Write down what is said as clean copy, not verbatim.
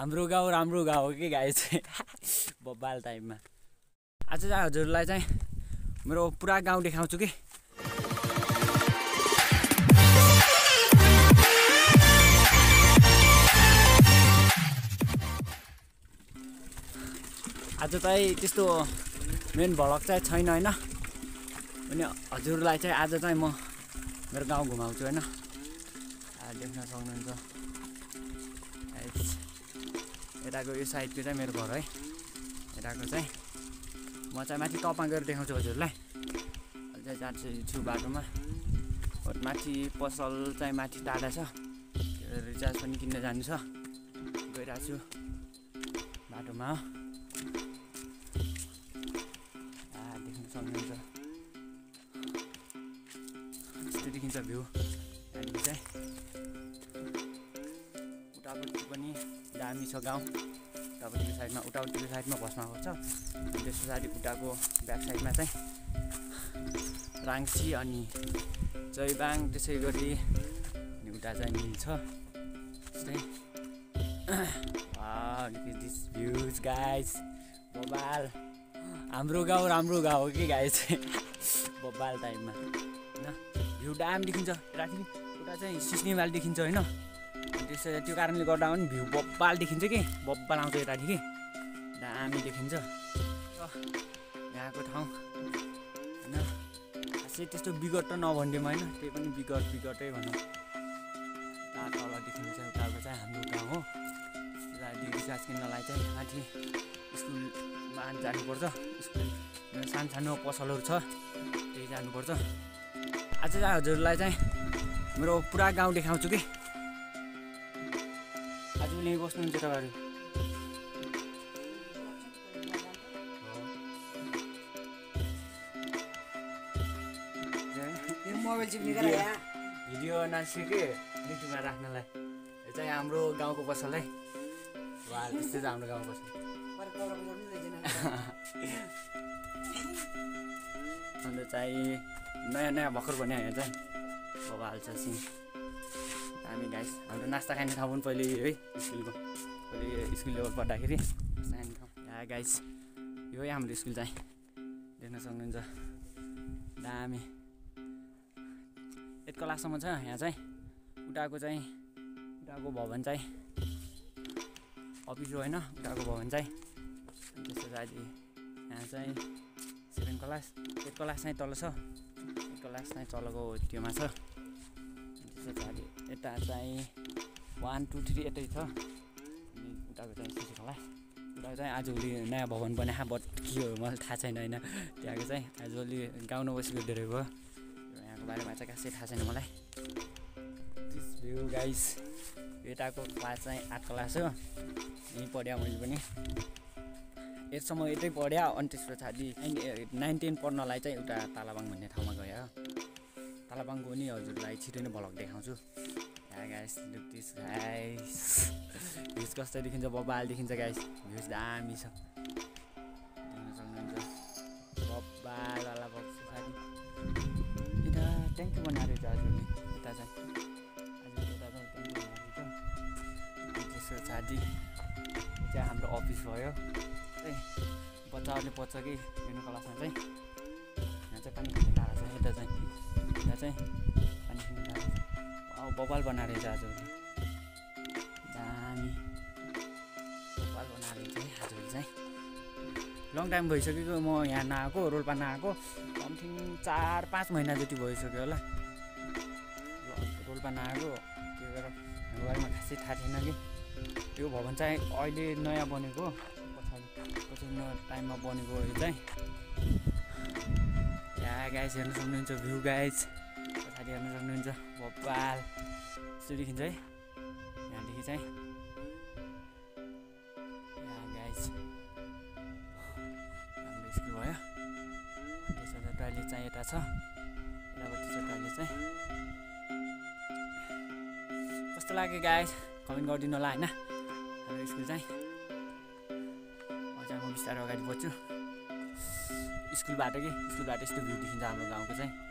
हाम्रो गाउँ राम्रो गाउँ हो के गाइस बब्बाल टाइममा आज चाहिँ हजुरलाई चाहिँ मेरो पुरा गाउँ देखाउँछु के आज चाहिँ त्यस्तो मेन भ्लग चाहिँ छैन हैन अनि हजुरलाई चाहिँ आज चाहिँ म मेरो गाउँ घुमाउँछु हैन देख्न सक्नुहुन्छ यताको यो साइडको चाहिँ मेरो घर है यताको चाहिँ म चाहिँ माथि टपमा गएर देखाउँछु हजुरलाई अझै जान्छु बाटोमा माथि पसल चाहिँ माथि टाढा छ रिचार्ज पनि किन्न जानु छ गइरहेको छु बाटोमा देखिन्छ भ्यू त्यहाँदेखि चाहिँ उतापट्टि पनि दामी छ गाउँ उतापट्टिको साइडमा उतापट्टिको साइडमा बस्न खोज्छ त्यस पछाडि उताको ब्याक साइडमा चाहिँ राङ्सी अनि जयबाङ त्यसै गरी अनि उता चाहिँ मिल्छ त्यस्तै दिस भ्युज गाइस बब्बाल हाम्रो गाउँ राम्रो गाउँ हो कि गाइस बब्बाल टाइममा भ्यू दाम देखिन्छ राति उता चाहिँ सिस्नेवाल देखिन्छ हैन त्यसै त्यो कारणले गर्दा पनि भ्यू बब्बाल देखिन्छ कि बब्बाल आउँछ यतादेखि कि दामी देखिन्छ यहाँको ठाउँ हैन खासै त्यस्तो बिगट त नभन्दैमा हैन त्यही पनि बिगट बिगटै भनौँ तल देखिन्छ उताको चाहिँ हाम्रो गाउँ हो राति रिचार्ज किन्नलाई चाहिँ माथि स्कुलमा जानुपर्छ स्कुल सानसानो पसलहरू छ त्यही जानुपर्छ आज चाहिँ हजुरलाई चाहिँ मेरो पुरा गाउँ देखाउँछु कि आज यहीँ बस्नुहुन्छ तपाईँहरू भिडियो नसिके युट्युबमा राख्नलाई यो चाहिँ हाम्रो गाउँको पसल है वा त्यस्तै चाहिँ हाम्रो गाउँको पसल अन्त चाहिँ नयाँ नयाँ भर्खर भन्ने होइन चाहिँ बब्बाल छ सिंह दामी गाइस हाम्रो नास्ता खाने ठाउँ पनि पहिले है स्कुलको पहिले स्कुल लेभल पढ्दाखेरि खाने ठाउँ यहाँ गाइस यो हाम्रो स्कुल चाहिँ देख्न सक्नुहुन्छ दामी 8 क्लाससम्म छ यहाँ चाहिँ उताको भवन चाहिँ अफिस हो हैन उताको भवन चाहिँ त्यसको लागि यहाँ चाहिँ 7 क्लास 8 क्लास चाहिँ तल छ क्लास नै चलेको त्योमा छ त्यसै गरी यता चाहिँ 1 2 3 यतै छ अनि उताको चाहिँ सिसी क्लास उताको चाहिँ आजभोलि नयाँ भवन बनाएको बट के हो मलाई थाहा छैन हैन त्यहाँको चाहिँ आजभोलि गाउँ नबसेको धेरै भयो यहाँको बारेमा चाहिँ खासै थाहा छैन मलाई दिस भ्यू गाइस यताको क्लास चाहिँ 8 क्लास हो यही पढ्या मैले पनि 8सम्म यतै पढ्या अनि त्यस पछाडि 9 10 पढ्नलाई चाहिँ एउटा तालाबाङ भन्ने ठाउँमा गयो तालाबाङको पनि हजुरलाई छिटो नै भ्लग देखाउँछु यहाँ guys look this guys views कस्तो देखिन्छ बब्बाल देखिन्छ गाइस भ्युज दामी छ देख्न सक्नुहुन्छ बब्बाल वाला बक्स खाली यता ट्याङ्की बनाएर हजुरले यता चाहिँ त्यस पछाडि चाहिँ हाम्रो अफिस भयो बच्चाहरूले पच्छ कि हेर्नु क्लासमा चाहिँ यहाँ चाहिँ पानी खेल्ने डाँडा छ यता चाहिँ पानी खेल्ने डाँडा छ बब्बाल बनाएर रहेछ आजभोलि दामी बब्बाल बनाएर चाहिँ आजभोलि चाहिँ लङ टाइम भइसक्यो म यहाँ नआएको रोल्पा नआएको समथिङ 4-5 महिना जति भइसक्यो होला रोल्पा नआएको त्यो भएर हाम्रो बारेमा खासै थाहा थिएन कि त्यो भवन चाहिँ अहिले नयाँ बनेको पछिल्लो टाइममा बनेको यो चाहिँ यहाँ गाइस हेर्न सक्नुहुन्छ भ्यू गाइस पछाडि हेर्न सक्नुहुन्छ बब्बाल यसरी देखिन्छ है यहाँदेखि चाहिँ यहाँ गाइस हाम्रो स्कुल भयो त्यसो भए टोयलेट चाहिँ यता छ यतापट्टि छ टोयलेट चाहिँ कस्तो लाग्यो गाइस कमेन्ट गरिदिनु होला हैन हाम्रो स्कुल चाहिँ बिस्तारै अगाडि बढ्छु स्कुलबाट यस्तो भ्यू देखिन्छ हाम्रो गाउँको चाहिँ